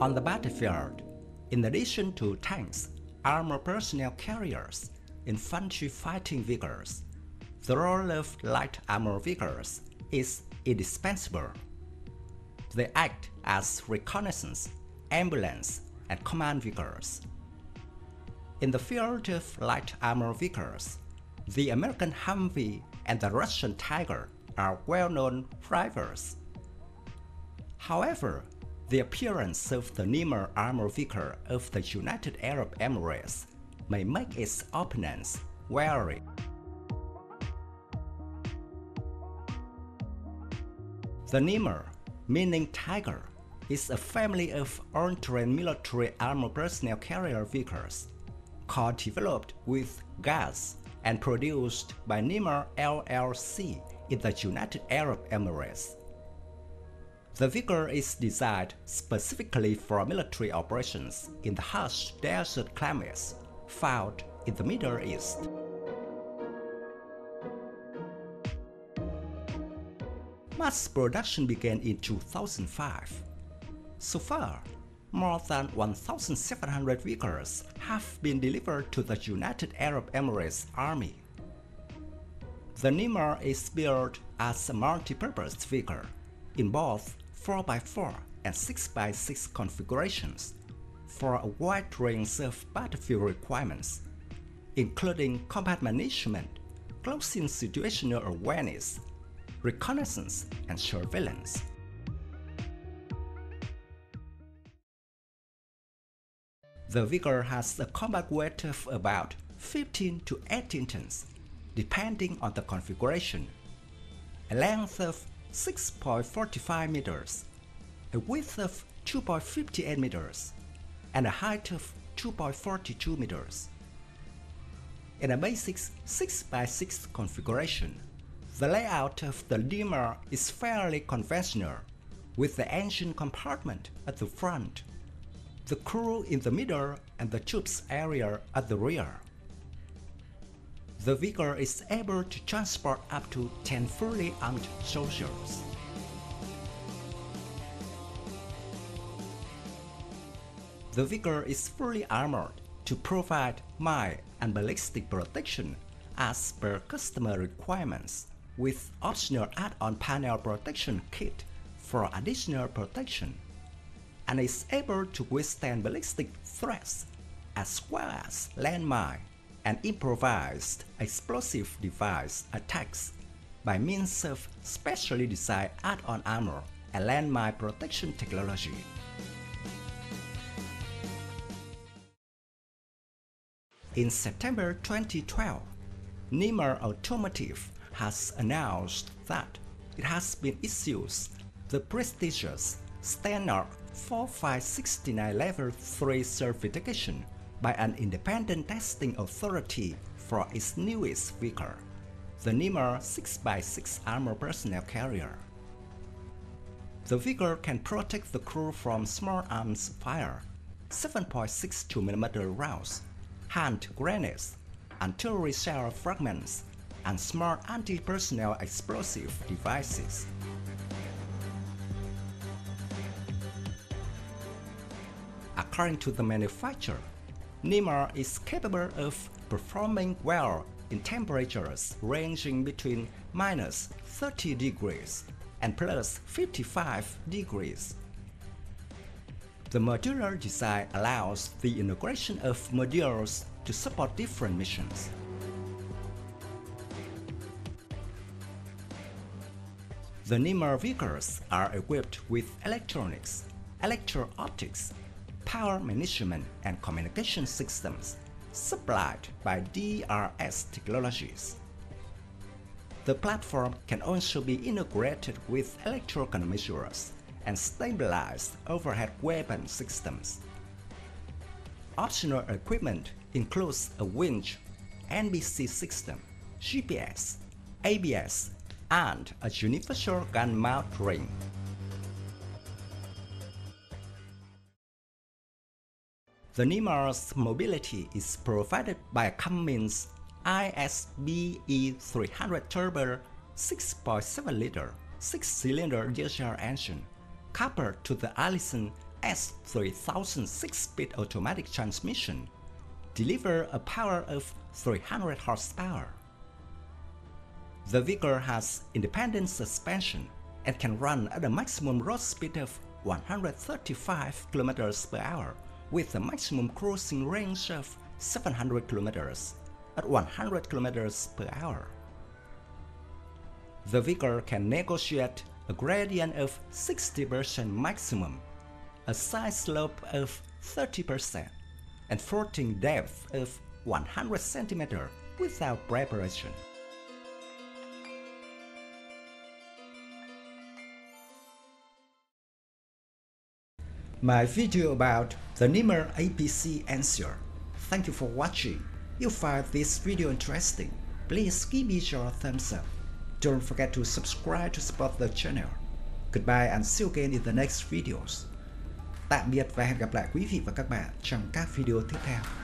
on the battlefield. In addition to tanks, armored personnel carriers, infantry fighting vehicles, the role of light armor vehicles is indispensable. They act as reconnaissance, ambulance, and command vehicles. In the field of light armor vehicles, the American Humvee and the Russian Tiger are well-known rivals. However, the appearance of the Nimr armor vehicle of the United Arab Emirates may make its opponents wary. The Nimr, meaning Tiger, is a family of all-terrain military armored personnel carrier vehicles, co-developed with GAZ and produced by Nimr LLC in the United Arab Emirates. The vehicle is designed specifically for military operations in the harsh desert climates found in the Middle East. Mass production began in 2005. So far, more than 1,700 vehicles have been delivered to the United Arab Emirates Army. The Nimr is built as a multi-purpose vehicle in both 4x4 and 6x6 configurations for a wide range of battlefield requirements, including combat management, close-in situational awareness, reconnaissance, and surveillance. The vehicle has a combat weight of about 15 to 18 tons, depending on the configuration, a length of 6.45 meters, a width of 2.58 meters, and a height of 2.42 meters. In a basic 6x6 configuration, the layout of the Nimr is fairly conventional, with the engine compartment at the front, the crew in the middle, and the troops area at the rear. The vehicle is able to transport up to 10 fully armed soldiers. The vehicle is fully armored to provide mine and ballistic protection as per customer requirements, with optional add-on panel protection kit for additional protection, and is able to withstand ballistic threats as well as landmine and improvised explosive device attacks by means of specially designed add-on armor and landmine protection technology. In September 2012, Nimr Automotive has announced that it has been issued the prestigious Standard 4569 Level 3 certification by an independent testing authority for its newest vehicle, the Nimr 6x6 armored personnel carrier. The vehicle can protect the crew from small arms fire, 7.62mm rounds, hand grenades, artillery shell fragments, and small anti-personnel explosive devices. According to the manufacturer, Nimr is capable of performing well in temperatures ranging between minus 30 degrees and plus 55 degrees. The modular design allows the integration of modules to support different missions. The Nimr vehicles are equipped with electronics, electro-optics, power management and communication systems supplied by DRS Technologies. The platform can also be integrated with electrocountermeasures and stabilized overhead weapon systems. Optional equipment includes a winch, NBC system, GPS, ABS, and a universal gun mount ring. The Nimr's mobility is provided by a Cummins ISBE 300 turbo 6.7-liter 6-cylinder diesel engine coupled to the Allison S3000 6-speed automatic transmission delivers a power of 300 horsepower. The vehicle has independent suspension and can run at a maximum road speed of 135 km/h with a maximum cruising range of 700 km at 100 km/h. The vehicle can negotiate a gradient of 60% maximum, a side slope of 30%, and floating depth of 100 cm without preparation. My video about the Nimr APC answer. Thank you for watching. If you find this video interesting, please give me your thumbs up. Don't forget to subscribe to support the channel. Goodbye and see you again in the next videos. Tạm biệt và hẹn gặp lại quý vị và các bạn trong các video tiếp theo.